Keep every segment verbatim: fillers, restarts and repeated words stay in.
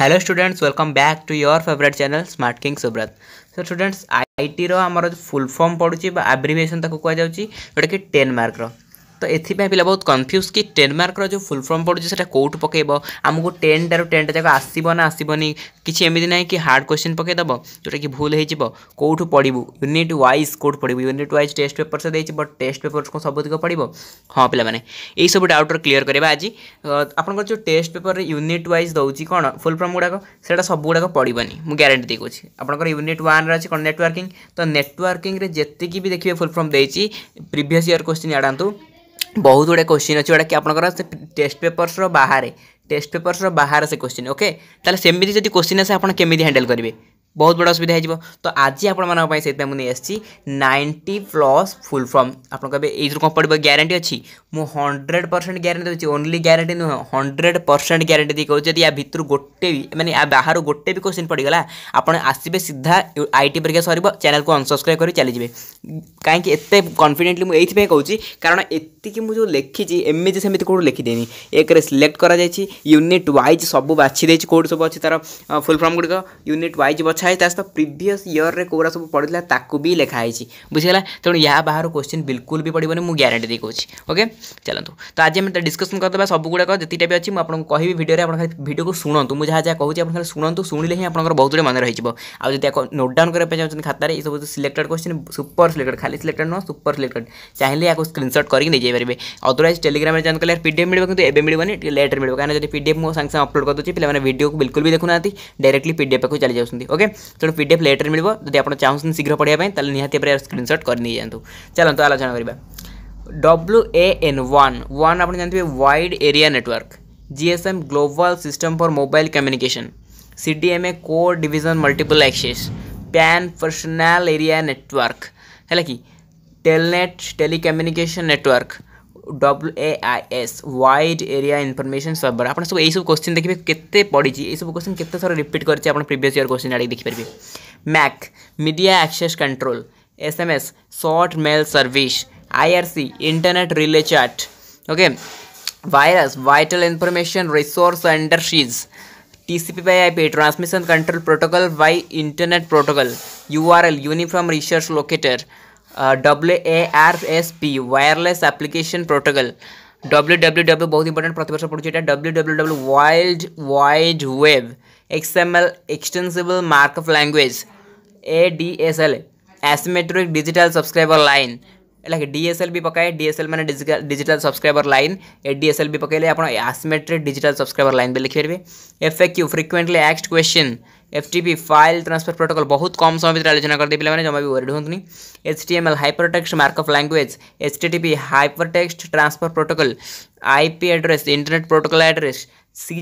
Hello students, welcome back to your favourite channel smart king Subrat. So students, IT रो हमर full form पडुची बा abbreviation ताको कह जाउची, जोटा कि टेन मार्क रो। तो एथि पे पिला बहुत कंफ्यूज कि टेन मार्क रो जो फुल फॉर्म पडुची सेटा कोट पकेबो, हमको टेन टारो टेन टा जाक आसीबो ना आसीबोनी, किछि एमिदि नै कि हार्ड क्वेश्चन पके दबो जोटा कि भूल हे जिवो। कोठु पढिबो? यूनिट वाइज कोट पढिबो। यूनिट वाइज टेस्ट पेपर से दैछि, बट टेस्ट पेपर को सबदिक पढिबो। हां पिला माने एई सब डाउट रो क्लियर करबा आज। आपन को जो टेस्ट पेपर रे यूनिट वाइज दउछि कोन फुल फॉर्म गुडा को सेटा सब गुडा को पढिबनी, मु गारंटी देकोछि। आपन को यूनिट वन रे अछि कोन नेटवर्किंग, तो नेटवर्किंग रे जत्ते कि भी देखिबे फुल फॉर्म दैछि, प्रीवियस ईयर क्वेश्चन आडांतु बहुत गुडे क्वेश्चन अछि जोडा कि आपनकर टेस्ट पेपर्स रो बाहर, टेस्ट पेपर्स रो बाहर से क्वेश्चन। ओके, ताले सेमिदि जति क्वेश्चन आसे आपन केमिदि हैंडल करबे, बहुत बड़ा असुविधा हे जिवो। तो आज आपन मानन पय सेत मु नै आछि नाइंटी प्लस फुल फॉर्म। आपन कबे एज रो कंपटीबल गारंटी अछि? मु हंड्रेड परसेंट गारंटी अछि, ओनली गारंटी न हंड्रेड परसेंट गारंटी दि कहू। जति या भितर गोटे भी माने या बाहर गोटे भी क्वेश्चन पड़ी गला, आपन आसीबे सीधा आईटी परीक्षा सरीबो, चैनल को अनसब्सक्राइब करी चली जेबे। काहे कि एते कॉन्फिडेंटली मु एथि पे कहू छी, कारण एति कि मु जो लेखि जी एमजे सेमिति कोड लेखि देनी। एक रे सिलेक्ट करा जाय छी, यूनिट वाइज सब बाछि दै छी, कोड सब अछि तार फुल फॉर्म गुडी को यूनिट वाइज बाछि तास्त प्रीवियस ईयर रे कोरा सब पढिला ताकू भी लेखा है छी, बुझिला। तण या बाहर क्वेश्चन बिल्कुल भी पडिबोनी, मु गारंटी दे कोछि। ओके चलंतु, तो आज हम डिस्कशन करतबा सब गुडा को जतिटा भी अछि। मु आपन को कहबी वीडियो रे आपन खाली वीडियो को सुनंतु, मु जहा जहा कहू छी आपन खाली सुनंतु, सुनिले ही आपनकर बहुत मन रहि जिवो। आ जति नोट डाउन करे पे जाउछन खाता रे, ई सब सिलेक्टेड क्वेश्चन सुपर सिलेक्टेड, खाली सिलेक्टेड न सुपर सिलेक्टेड, चाहिले या को स्क्रीनशॉट करिक नै जाय परबे। अदरवाइज टेलीग्राम रे जान कले पीडीएफ मिलबो, किंतु एबे मिलबोनी, टिके लेटर मिलबो, कारण जति पीडीएफ मो संग संग अपलोड कर दोछि पिले माने वीडियो को बिल्कुल भी देखु नाथि, डायरेक्टली पीडीएफ पे को चली जाउछन। ओके, तो पीडीएफ लेटर मिलबो। जदि आपण चाहउछन शीघ्र पढिया पय तले निहाती पर स्क्रीनशॉट कर नै जानतु। चलंतु आलोचना करिबा। W A N वन आपण जानथिबे wide area network, G S M global system for mobile communication, C D M A code division multiple access, P A N personal area network हैला कि telnet telecommunication network, W A I S wide area information server. आपन सब एई सब question देखिबे केते पड़ी छी, एई सब question केते सारा रिपीट करछि, आपन प्रीवियस ईयर क्वेश्चन आडी देखि परबे। M A C media access control, S M S short mail service, I R C internet relay chat, okay virus vital information resource under siege, T C P by I P transmission control protocol by internet protocol, U R L uniform resource locator, W A R S P wireless application protocol, W W W बहुत important प्रतिवर्ष पड़ुछि एटा, W W W wild wide web, X M L extensible markup language, A D S L asymmetric digital subscriber line, like D S L भी पकाए, D S L माने digital subscriber line, A D S L भी पकाइले आपण asymmetric digital subscriber line बे लिखि परबे। F A Q frequently asked question, F T P file transfer protocol, बहुत कम समय भीतर आलोचना कर दे पिले माने, जमा भी वरीड होतनी। H T M L hypertext markup language, H T T P hypertext transfer protocol, I P address internet protocol address, C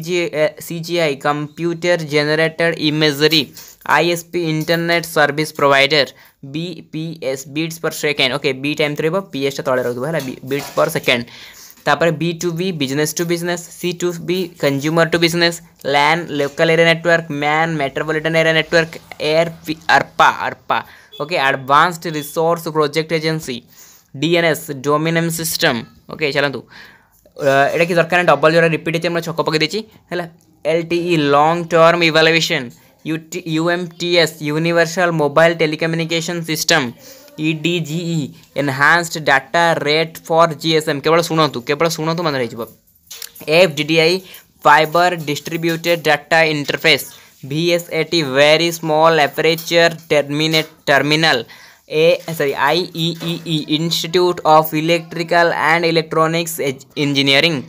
G I computer generated imagery, I S P internet service provider, B P S beats per second, okay B time थरेबो, P S तळे रखदो हला beats per second. तापर B two B business to business, C two B consumer to business, LAN local area network, M A N metropolitan area network, A R P A R P A A R P A okay advanced resource project agency, D N S domain name system. Okay चलंतु, एटा कि दरकार double जोरा repeat हे, हमरा छक पके देछि हला। L T E long term evaluation, U M T S universal mobile telecommunication system, E D G E enhanced data rate for G S M, केवल सुनतु केवल सुनतु मन रहि जबो। F D D I fibre distributed data interface, V S A T very small aperture terminate terminal, uh sorry I E E E institute of electrical and electronics engineering,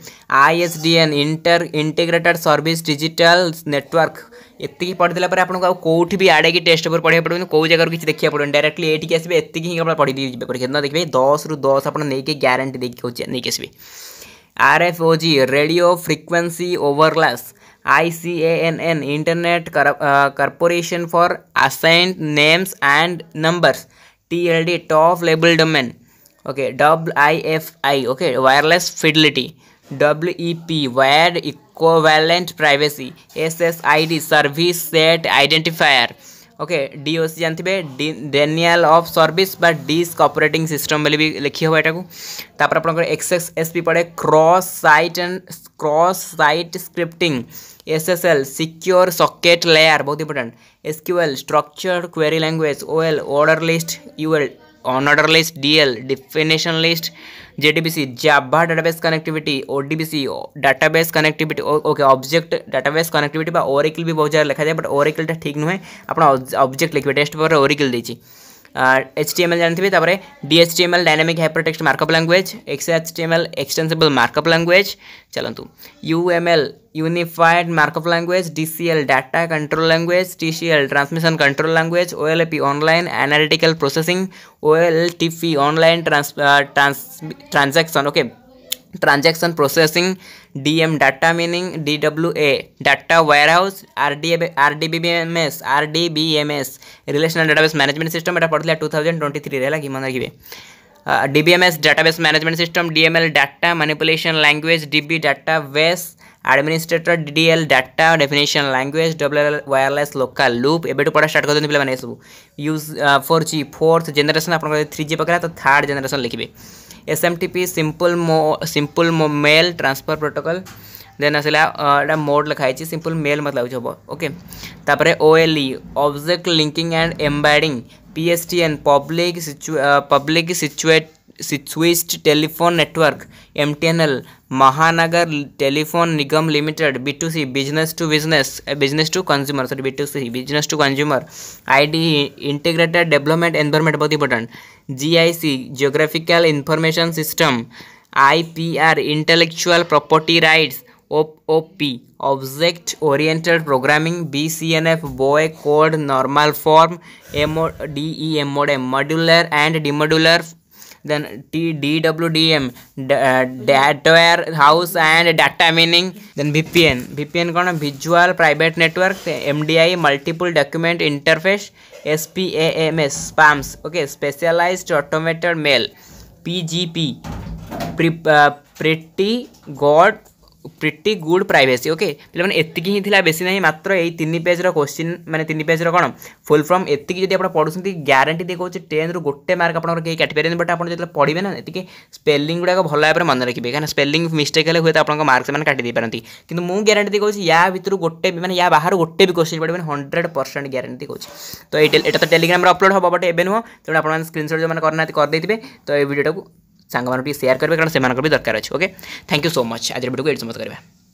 I S D N inter integrated service digital network. एत्तिकी पढ़िला पर आपन को कोठी भी आडे की test paper पढ़े पड़ो, को जगह किछ देखिया पड़ो, डायरेक्टली एठी के आसीबे, एत्तिकी ही आपन पढ़ी दि जिबे परीक्षा न देखबे। दस रु दस आपन नै के गारंटी देखि होछि नै के आसीबे। R F O G radio frequency overlaps, I C A N N internet corporation for assigned names and numbers, T L D top label domain, okay W I F I okay wireless fidelity, W E P wired equivalent privacy, S S I D service set identifier, okay D OC जानते denial of service बा disk operating system बोली भी लिखी हे यहाँ तापर आप XSSP पड़े cross site and cross site scripting SSL secure socket layer बहुत important SQL structured query language OL order list UL ऑनऑर्डर list DL definition list JDBC Java database connectivity ODBC database connectivity okay object database connectivity बा Oracle भी बहुत जगह लिखा जाए but Oracle टा ठीक नुहे अपन ऑब्जेक्ट लिखबे टेस्ट पर ओरेकल देछि एचटीएमएल जानथिबे तापर DHTML dynamic hypertext markup language XHTML extensible markup language चलंतु UML unified markup language DCL data control language TCL transmission control language OLP online analytical processing OLTP online transaction okay transaction processing DM data meaning DWA data warehouse RDBMS RDBMS relational database management system एटा पढ़ले two thousand twenty three रे लागी मन राखिबे DBMS database management system DML data manipulation language DB data base administrator DDL data definition language WL wireless local loop एबेटू पढ़ा start कर पे सब use four G fourth generation आपन थ्री जी पकड़ा तो थर्ड जेनरेशन लिखिए एसएमटीपी सिंपल मो simple mail transfer protocol then आसा मोड लिखाई सिंपल मेल मत लगे हम ओके तापर OLE object linking and embedding PSTN public public situate switched telephone network MTNL Mahanagar telephone Nigam limited B two C business to business business to consumer sorry B two C business to consumer ID integrated development environment बहुत important GIC geographical information system IPR intellectual property rights OP object oriented programming BCNF Boyce code normal form MO DEM modem modular and demodular then T D W D M data warehouse and data mining then V P N V P N कौन visual private network M D I multiple document interface S P A M S spams okay specialized automated mail P G P Pre, uh, pretty good pretty good privacy okay पहले मैंने इतनी ही थी ला बेसी नहीं मात्रा ये तीनी पेज रा क्वेश्चन मैंने तीनी पेज रा कौन फुल फ्रॉम इतनी जो अपना पढ़ो सुनती गारंटी देखो जो टेन रो गोटे मार्क अपना और कहीं कैटेगरी बट अपन जो पढ़ी ना इतनी स्पेलिंग गुड़ा का भला भाव मन रखिए क्या स्पेलिंग मिस्टेक हुए तो आपको मार्क्स मैंने काटी दे पारती किंतु मुझे गारंटी देखो या भर गोटे मैंने या बाहर गोटे भी क्वेश्चन पढ़े हंड्रेड परसेंट गारंटी देखो तो यहाँ तो टेलीग्राम अपलोड हम बट एवं नुह तेना आप स्क्रीनशॉट जो करना करदे तो ये वीडियो को सांग मानक सेयार करेंगे कारण से दरकार अच्छे okay thank you so much आज वीडियो को एड समझ करेंगे।